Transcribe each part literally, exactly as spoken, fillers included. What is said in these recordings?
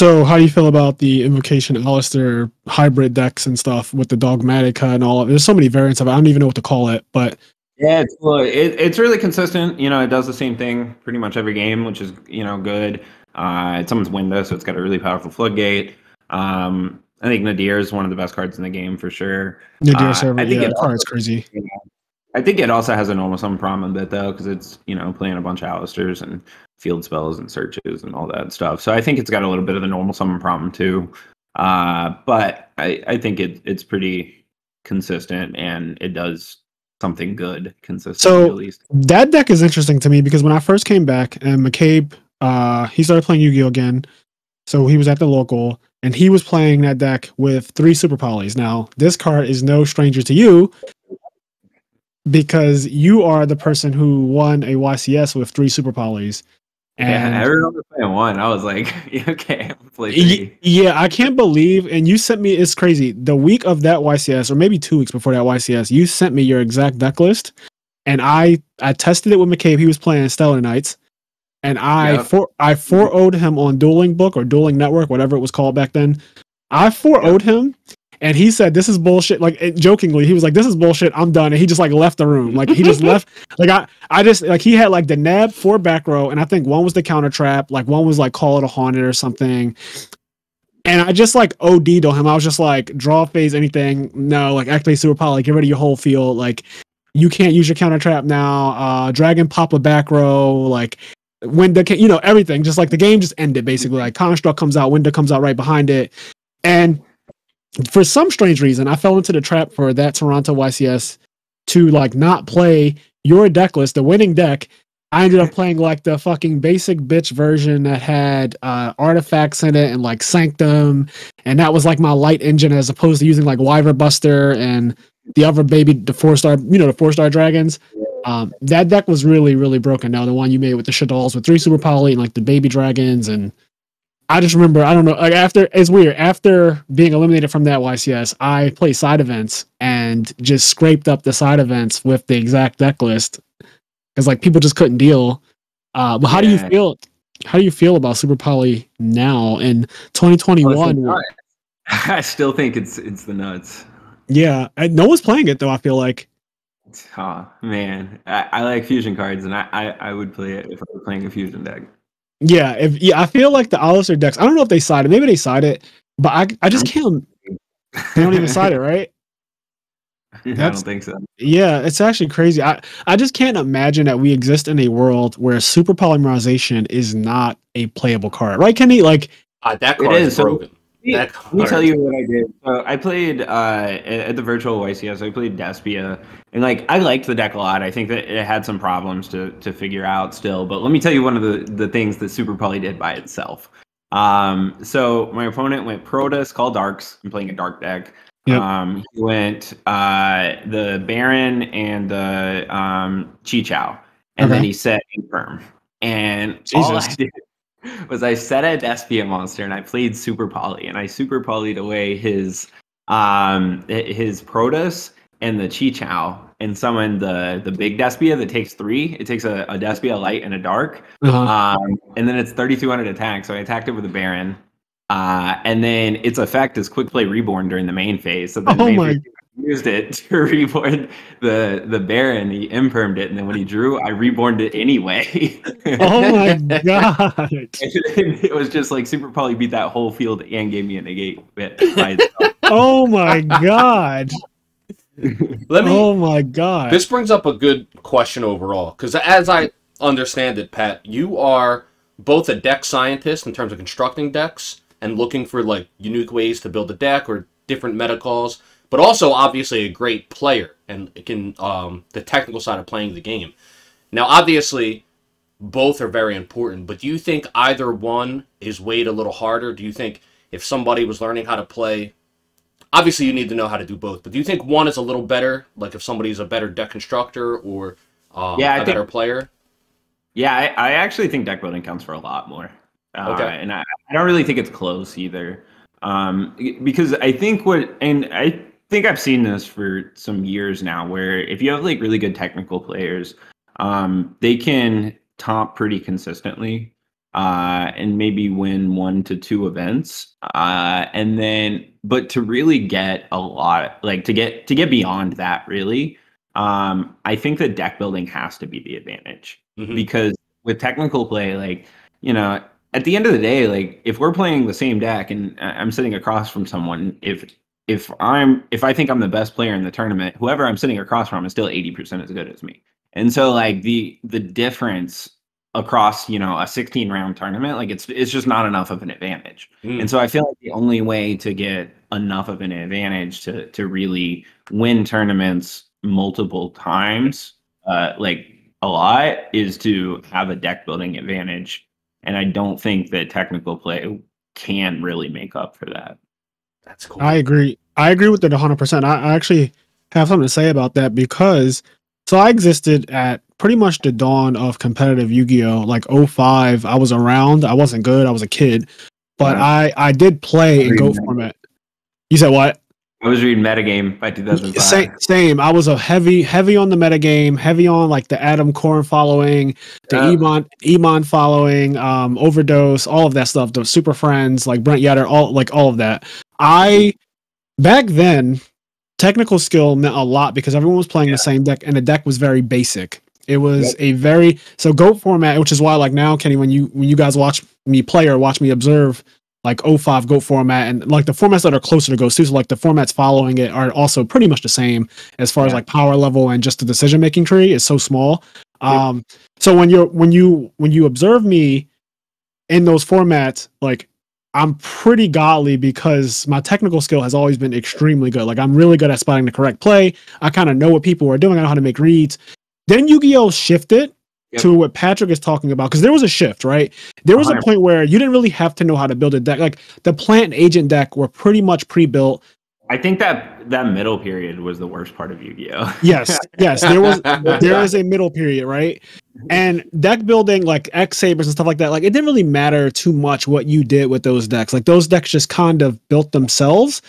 So how do you feel about the Invocation Aleister hybrid decks and stuff with the Dogmatika and all? There's so many variants of it. I don't even know what to call it, but... Yeah, it's, well, it, it's really consistent. You know, it does the same thing pretty much every game, which is, you know, good. Uh, it's someone's window, so it's got a really powerful floodgate. Um, I think Nadir is one of the best cards in the game for sure. Nadir server, uh, I think yeah, it also, it's crazy. You know, I think it also has an almost some problem with it, though, because it's, you know, playing a bunch of Aleisters and field spells and searches and all that stuff. So I think it's got a little bit of the normal summon problem too. Uh, but I, I think it, it's pretty consistent, and it does something good consistently, so, at least. That deck is interesting to me because when I first came back and McCabe, uh, he started playing Yu-Gi-Oh again. So he was at the local and he was playing that deck with three Super Polys. Now, this card is no stranger to you, because you are the person who won a Y C S with three Super Polys. And yeah, I remember playing one. I was like, okay, I'm play three. Yeah, I can't believe, and you sent me, it's crazy, the week of that Y C S, or maybe two weeks before that Y C S, you sent me your exact deck list, and I, I tested it with McCabe. He was playing Stellar Knights, and I yep. for, I four oh'd him on Dueling Book or Dueling Network, whatever it was called back then. I four oh'd yep. him. And he said, "This is bullshit." Like it, jokingly, he was like, "This is bullshit. I'm done." And he just like left the room. Like he just left. Like I, I just like he had like the nab four back row, and I think one was the counter trap. Like one was like call it a haunted or something. And I just like OD'd on him. I was just like draw phase anything. No, like activate Super Poly. Get rid of your whole field. Like you can't use your counter trap now. Uh, Dragon pop a back row. Like window, you know, everything. Just like the game just ended basically. Like construct comes out, window comes out right behind it, and. For some strange reason, I fell into the trap for that Toronto Y C S to like not play your deck list, the winning deck. I ended up playing like the fucking basic bitch version that had uh, artifacts in it and like Sanctum, and that was like my light engine as opposed to using like Wyverbuster and the other baby, the four star, you know, the four star dragons. Um, that deck was really, really broken. Now the one you made with the Shaddolls with three Super Poly and like the baby dragons and. I just remember, I don't know, like after, it's weird, after being eliminated from that Y C S, I played side events and just scraped up the side events with the exact deck list because like people just couldn't deal. Uh, but how yeah. do you feel, how do you feel about Super Poly now in twenty twenty-one? Oh, I still think it's, it's the nuts. Yeah. I, no one's playing it though. I feel like. Oh man, I, I like fusion cards and I, I, I would play it if I were playing a fusion deck. Yeah, if yeah, I feel like the Aleister decks. I don't know if they side it. Maybe they side it, but I I just can't. They don't even side it, right? That's, I don't think so. Yeah, it's actually crazy. I I just can't imagine that we exist in a world where super polymerization is not a playable card, right, Kenny? Like uh, that card is, is broken. So, that card. Let me tell you what I did. So I played uh, at the virtual Y C S. I played Despia, and like I liked the deck a lot. I think that it had some problems to to figure out still. But let me tell you one of the the things that Super Poly did by itself. Um, so my opponent went Protus, called Darks. I'm playing a Dark deck. Yep. Um, he went uh, the Baron and the um, Chichau, and okay. then he set Infirm. And Jesus. all I did. was I set a Despia monster and I played Super Poly and I Super Poly'd away his um his Protus and the Chichau and summoned the the big Despia that takes three. It takes a, a Despia, a light, and a dark. Uh-huh. Um and then it's thirty-two hundred attack. So I attacked it with a Baron. Uh and then its effect is quick play reborn during the main phase. So then oh my used it to reborn the the Baron. He infirmed it, and then when he drew, I reborned it anyway. Oh my god! It was just like Super Poly beat that whole field and gave me a negate by itself. Oh my god! Let me. Oh my god! This brings up a good question overall, because as I understand it, Pat, you are both a deck scientist in terms of constructing decks and looking for like unique ways to build a deck or different meta calls. But also, obviously, a great player and it can um, the technical side of playing the game. Now, obviously, both are very important, but do you think either one is weighed a little harder? Do you think if somebody was learning how to play... Obviously, you need to know how to do both, but do you think one is a little better? Like, if somebody's a better deck constructor or um, yeah, I a think, better player? Yeah, I, I actually think deck building counts for a lot more. Uh, okay. And I, I don't really think it's close either. Um, because I think what... and I. I think I've seen this for some years now, where if you have like really good technical players, um, they can top pretty consistently. uh, and maybe win one to two events. Uh, and then, but to really get a lot, like to get, to get beyond that, really, um, I think that deck building has to be the advantage, mm-hmm. because with technical play, like, you know, at the end of the day, like if we're playing the same deck and I'm sitting across from someone, if if I'm if I think I'm the best player in the tournament, whoever I'm sitting across from is still eighty percent as good as me. And so like the the difference across, you know, a sixteen round tournament, like it's it's just not enough of an advantage. Mm. And so I feel like the only way to get enough of an advantage to to really win tournaments multiple times, uh, like a lot, is to have a deck building advantage. And I don't think that technical play can really make up for that. That's cool. I agree. I agree with that one hundred percent. I actually have something to say about that, because so I existed at pretty much the dawn of competitive Yu-Gi-Oh! Like oh five. I was around. I wasn't good. I was a kid. But yeah. I, I did play in GOAT format. You said what? I was reading Metagame by two thousand five. Same, same. I was a heavy, heavy on the Metagame, heavy on like the Adam Korn following, the yeah. Emon, Emon following, um, Overdose, all of that stuff. The Super Friends, like Brent Yadder, all like all of that. I back then, technical skill meant a lot because everyone was playing yeah. the same deck, and the deck was very basic. It was yep. a very so GOAT format, which is why like now, Kenny, when you when you guys watch me play or watch me observe. Like oh five GOAT format and like the formats that are closer to GOAT, so like the formats following it are also pretty much the same as far yeah. as like power level, and just the decision making tree is so small. Yeah. Um, so when you're when you when you observe me in those formats, like I'm pretty godly because my technical skill has always been extremely good. Like I'm really good at spotting the correct play. I kind of know what people are doing. I know how to make reads. Then Yu-Gi-Oh shifted. Yep. To what Patrick is talking about, because there was a shift, right? There was a point where you didn't really have to know how to build a deck. Like the plant and agent deck were pretty much pre-built. I think that that middle period was the worst part of Yu-Gi-Oh. Yes, yes, there was there is a middle period, right? And deck building, like X Sabers and stuff like that, like it didn't really matter too much what you did with those decks. Like those decks just kind of built themselves.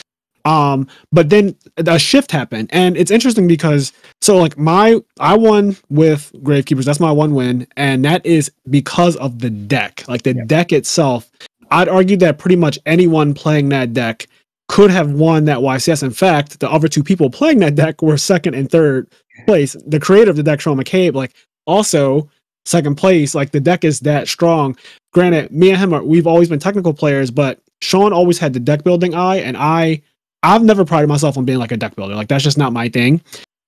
Um, but then a shift happened, and it's interesting because so like my I won with Gravekeepers. That's my one win, and that is because of the deck. Like the yeah. deck itself, I'd argue that pretty much anyone playing that deck could have won that Y C S. In fact, the other two people playing that deck were second and third place. The creator of the deck, Sean McCabe, like also second place. Like the deck is that strong. Granted, me and him are we've always been technical players, but Sean always had the deck building eye, and I. I've never prided myself on being like a deck builder. Like that's just not my thing.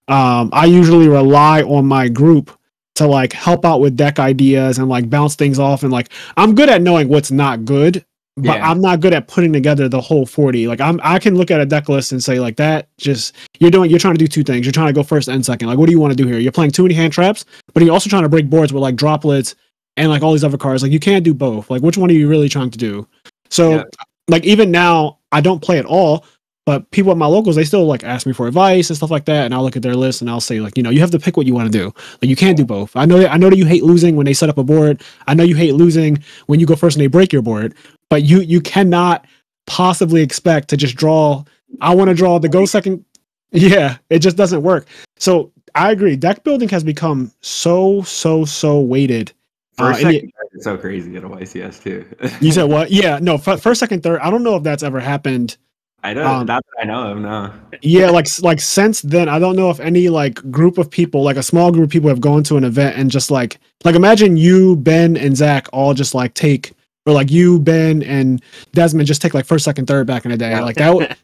Um, I usually rely on my group to like help out with deck ideas and like bounce things off. And like, I'm good at knowing what's not good, but yeah. I'm not good at putting together the whole forty. Like I'm, I can look at a deck list and say like that just, you're doing, you're trying to do two things. You're trying to go first and second. Like, what do you want to do here? You're playing too many hand traps, but you're also trying to break boards with like droplets and like all these other cards. Like you can't do both. Like which one are you really trying to do? So yeah. like, even now I don't play at all. But people at my locals, they still like ask me for advice and stuff like that. And I'll look at their list and I'll say like, you know, you have to pick what you want to do. Like you can't do both. I know that I know that you hate losing when they set up a board. I know you hate losing when you go first and they break your board. But you you cannot possibly expect to just draw. I want to draw the go second. Yeah, it just doesn't work. So I agree. Deck building has become so, so, so weighted. First, uh, second, it, it's so crazy at a Y C S too. You said what? Yeah, no, first, second, third. I don't know if that's ever happened. I don't, um, not that I know of, no. Yeah, like, like since then, I don't know if any, like, group of people, like a small group of people have gone to an event and just, like, like, imagine you, Ben, and Zach all just, like, take, or, like, you, Ben, and Desmond just take, like, first, second, third back in the day. Like, that would,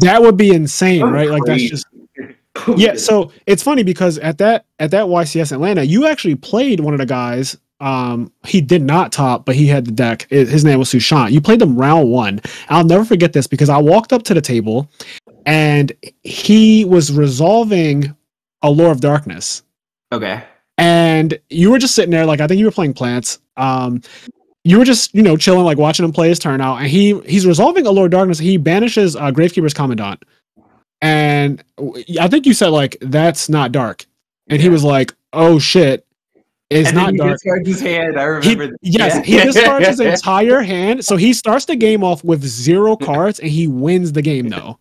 that would be insane, right? Like, that's just, yeah, so it's funny because at that, at that Y C S Atlanta, you actually played one of the guys. Um, he did not top, but he had the deck. His name was Sushant. You played them round one. I'll never forget this because I walked up to the table and he was resolving a Lore of Darkness. Okay. And you were just sitting there, like, I think you were playing plants. Um, you were just, you know, chilling, like watching him play his turnout. And he, he's resolving a Lore of Darkness. He banishes uh, Gravekeeper's Commandant. And I think you said, like, that's not dark. And yeah. he was like, oh shit. It's and not then he dark. Discharged his hand. I remember. He, that. Yes, yeah. he discharged his entire hand. So he starts the game off with zero cards, and he wins the game though.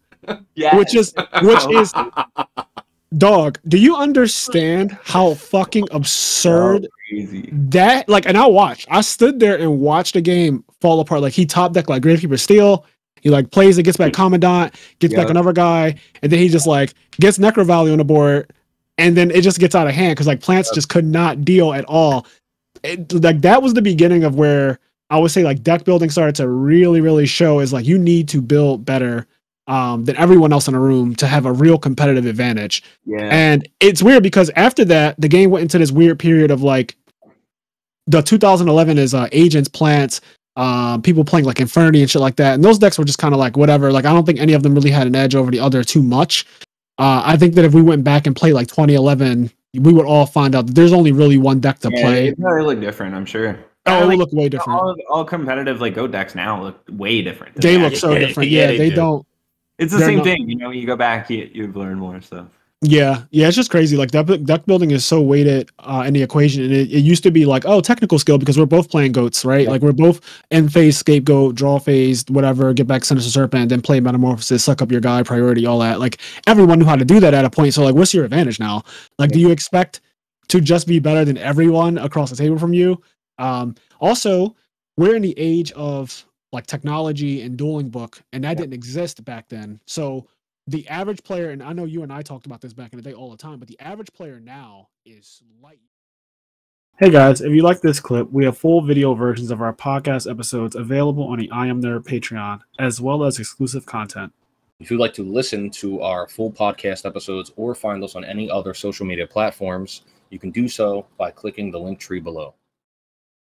Yeah. Which is, which is, dog. Do you understand how fucking absurd crazy. That, like, and I watched. I stood there and watched the game fall apart. Like, he top deck, like, Gravekeeper Steel. He, like, plays it, gets back Commandant, gets yep. back another guy, and then he just, like, gets Necrovalley on the board, and then it just gets out of hand because, like, plants yep. just could not deal at all. It, like, that was the beginning of where I would say, like, deck building started to really, really show is, like, you need to build better um, than everyone else in a room to have a real competitive advantage. Yeah. And it's weird because after that, the game went into this weird period of, like, the two thousand eleven is uh, agents, plants, um people playing like Infernity and shit like that, and those decks were just kind of like whatever. Like, I don't think any of them really had an edge over the other too much. uh I think that if we went back and played like twenty eleven, we would all find out that there's only really one deck to yeah, play. It probably look different, I'm sure. Oh, it would like, look way different. All, all competitive like Go decks now look way different. They that. Look so yeah, different. Yeah, yeah they, they do. Don't it's the same not, thing, you know. When you go back, you, you've learned more stuff. Yeah, yeah, it's just crazy. Like, deck, deck building is so weighted uh, in the equation, and it, it used to be like, oh, technical skill, because we're both playing goats, right? Like, we're both end phase, scapegoat, draw phase, whatever, get back Sinister Serpent, then play Metamorphosis, suck up your guy, priority, all that. Like, everyone knew how to do that at a point, so, like, what's your advantage now? Like, do you expect to just be better than everyone across the table from you? Um, also, we're in the age of, like, technology and Dueling Book, and that didn't exist back then, so... The average player, and I know you and I talked about this back in the day all the time, but the average player now is light. Hey guys, if you like this clip, we have full video versions of our podcast episodes available on the IMNerd Patreon, as well as exclusive content. If you'd like to listen to our full podcast episodes or find us on any other social media platforms, you can do so by clicking the link tree below.